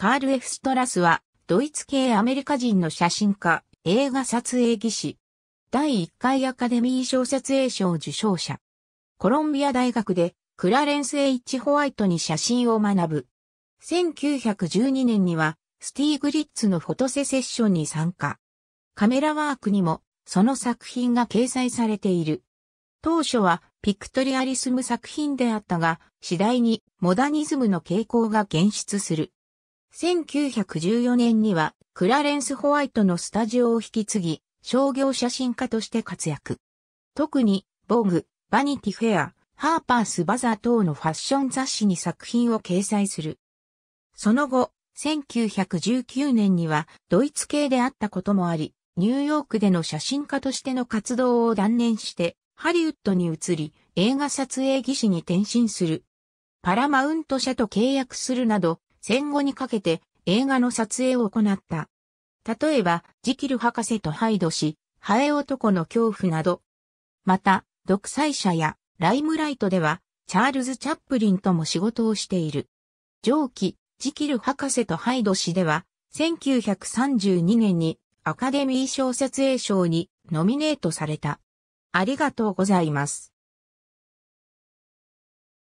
カール・F・ストラスは、ドイツ系アメリカ人の写真家、映画撮影技師。第1回アカデミー賞撮影賞受賞者。コロンビア大学で、クラレンス・H・ホワイトに写真を学ぶ。1912年には、スティーグリッツのフォトセセッションに参加。カメラワークにも、その作品が掲載されている。当初は、ピクトリアリスム作品であったが、次第にモダニズムの傾向が現出する。1914年には、クラレンス・ホワイトのスタジオを引き継ぎ、商業写真家として活躍。特に、ボーグ、バニティ・フェア、ハーパース・バザー等のファッション雑誌に作品を掲載する。その後、1919年には、ドイツ系であったこともあり、ニューヨークでの写真家としての活動を断念して、ハリウッドに移り、映画撮影技師に転身する。パラマウント社と契約するなど、戦後にかけて映画の撮影を行った。例えば、ジキル博士とハイド氏、ハエ男の恐怖など。また、独裁者やライムライトでは、チャールズ・チャップリンとも仕事をしている。上記、ジキル博士とハイド氏では、1932年にアカデミー賞撮影賞にノミネートされた。ありがとうございます。